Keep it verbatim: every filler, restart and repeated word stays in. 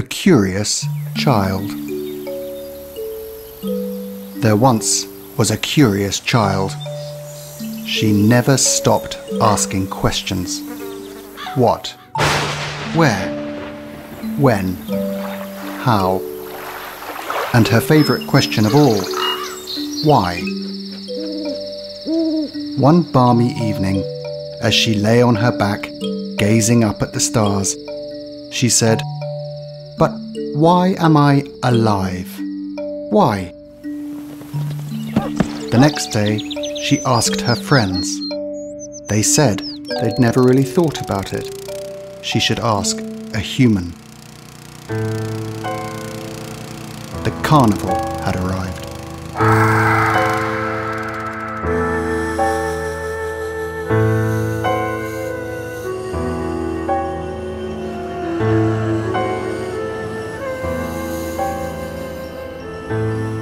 The Curious Child. There once was a curious child. She never stopped asking questions. What? Where? When? How? And her favourite question of all, why? One balmy evening, as she lay on her back, gazing up at the stars, she said, "But why am I alive? Why?" The next day, she asked her friends. They said they'd never really thought about it. She should ask a human. The carnival had arrived. Thank you.